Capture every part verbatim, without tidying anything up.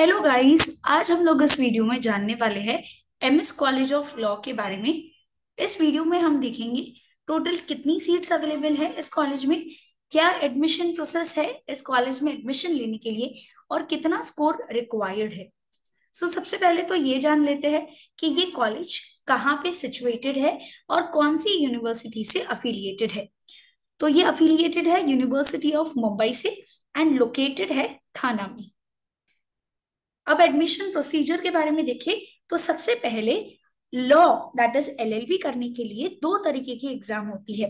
Hello guys, आज हम लोग इस वीडियो में जानने वाले हैं एमएस कॉलेज ऑफ लॉ के बारे में। इस वीडियो में हम देखेंगे टोटल कितनी सीट्स अवेलेबल है इस कॉलेज में, क्या एडमिशन प्रोसेस है इस कॉलेज में एडमिशन लेने के लिए, और कितना स्कोर रिक्वायर्ड है। सो सबसे पहले तो ये जान लेते हैं कि ये कॉलेज कहाँ पे सिचुएटेड है और कौन सी यूनिवर्सिटी से अफिलिएटेड है। तो ये अफिलिएटेड है यूनिवर्सिटी ऑफ मुंबई से एंड लोकेटेड है थाना में। अब एडमिशन प्रोसीजर के बारे में देखें तो सबसे पहले लॉ दैट इज एलएलबी करने के लिए दो तरीके की एग्जाम होती है।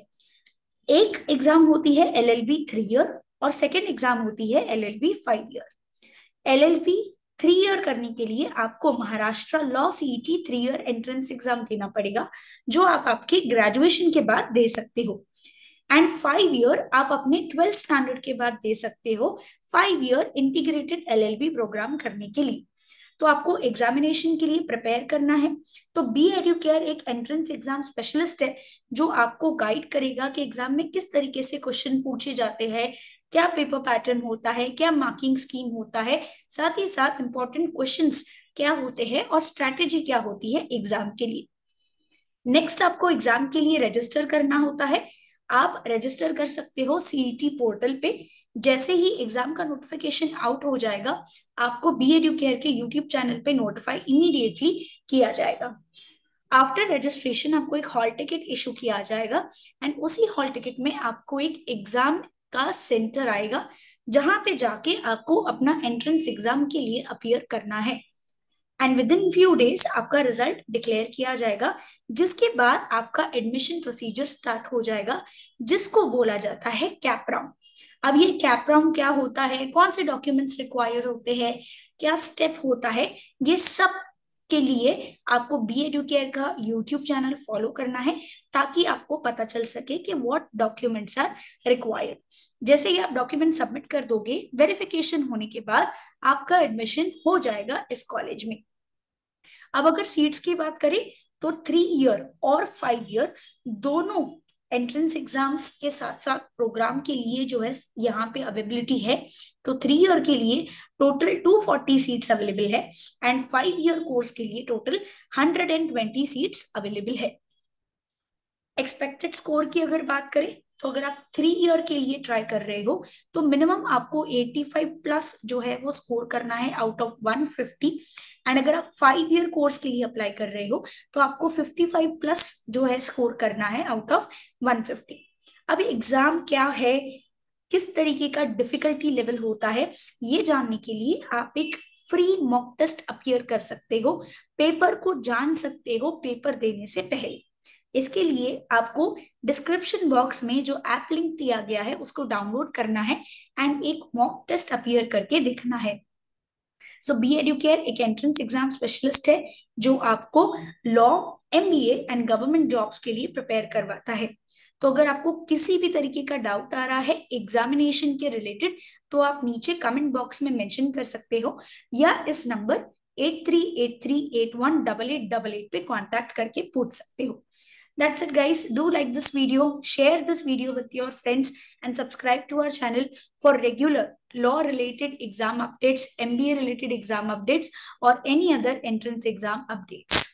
एक एग्जाम होती है एलएलबी थ्री ईयर और सेकेंड एग्जाम होती है LLB five year. LLB three year करने के लिए आपको Maharashtra law CET three year entrance exam देना पड़ेगा, जो आप आपके ग्रेजुएशन के बाद दे सकते हो। एंड फाइव ईयर आप अपने ट्वेल्थ स्टैंडर्ड के बाद दे सकते हो, five year integrated LLB program करने के लिए। तो आपको एग्जामिनेशन के लिए प्रिपेयर करना है। तो बी एडुकेयर एक एंट्रेंस एग्जाम स्पेशलिस्ट है जो आपको गाइड करेगा कि एग्जाम में किस तरीके से क्वेश्चन पूछे जाते हैं, क्या पेपर पैटर्न होता है, क्या मार्किंग स्कीम होता है, साथ ही साथ इंपॉर्टेंट क्वेश्चंस क्या होते हैं और स्ट्रैटेजी क्या होती है एग्जाम के लिए। नेक्स्ट, आपको एग्जाम के लिए रजिस्टर करना होता है। आप रजिस्टर कर सकते हो सीईटी पोर्टल पे। जैसे ही एग्जाम का नोटिफिकेशन आउट हो जाएगा, आपको बी एडुकेयर के यूट्यूब चैनल पे नोटिफाई इमीडिएटली किया जाएगा। आफ्टर रजिस्ट्रेशन आपको एक हॉल टिकट इशू किया जाएगा एंड उसी हॉल टिकट में आपको एक एग्जाम का सेंटर आएगा जहां पे जाके आपको अपना एंट्रेंस एग्जाम के लिए अपियर करना है and within few days आपका रिजल्ट डिक्लेयर किया जाएगा, जिसके बाद आपका एडमिशन प्रोसीजर स्टार्ट हो जाएगा, जिसको बोला जाता है कैप राउंड। अब ये कैप राउंड क्या होता है, कौन से डॉक्यूमेंट्स रिक्वायर्ड होते हैं, क्या स्टेप होता है, ये सब के लिए आपको बी एडुकेयर का यूट्यूब चैनल फॉलो करना है ताकि आपको पता चल सके कि व्हाट डॉक्यूमेंट्स आर रिक्वायर्ड। जैसे ही आप डॉक्यूमेंट सबमिट कर दोगे, वेरिफिकेशन होने के बाद आपका एडमिशन हो जाएगा इस कॉलेज में। अब अगर सीट्स की बात करें तो थ्री ईयर और फाइव ईयर दोनों एंट्रेंस एग्जाम्स के साथ साथ प्रोग्राम के लिए जो है यहाँ पे अवेलेबिलिटी है। तो थ्री ईयर के लिए total two forty seats available है एंड फाइव ईयर कोर्स के लिए total one hundred twenty seats available है। एक्सपेक्टेड स्कोर की अगर बात करें तो अगर आप थ्री ईयर के लिए ट्राई कर रहे हो तो मिनिमम आपको एटी फाइव प्लस जो है वो स्कोर करना है out of one fifty. And अगर आप फाइव ईयर कोर्स के लिए अप्लाई कर रहे हो तो आपको फिफ्टी फाइव प्लस जो है स्कोर करना है आउट ऑफ वन फिफ्टी। अब एग्जाम क्या है, किस तरीके का डिफिकल्टी लेवल होता है, ये जानने के लिए आप एक फ्री मॉक टेस्ट अपियर कर सकते हो, पेपर को जान सकते हो पेपर देने से पहले। इसके लिए आपको डिस्क्रिप्शन बॉक्स में जो ऐप लिंक दिया गया है उसको डाउनलोड करना है एंड एक मॉक टेस्ट अपीयर करके देखना है। सो बी एडुकेयर एक एंट्रेंस एग्जाम स्पेशलिस्ट है जो आपको law, MBA and government jobs के लिए प्रिपेयर करवाता है। तो अगर आपको किसी भी तरीके का डाउट आ रहा है एग्जामिनेशन के रिलेटेड तो आप नीचे कमेंट बॉक्स में मेंशन कर सकते हो या इस number eight three eight three eight one double eight double eight पे कॉन्टैक्ट करके पूछ सकते हो। That's it guys, do like this video, share this video with your friends and subscribe to our channel for regular law related exam updates, M B A related exam updates or any other entrance exam updates.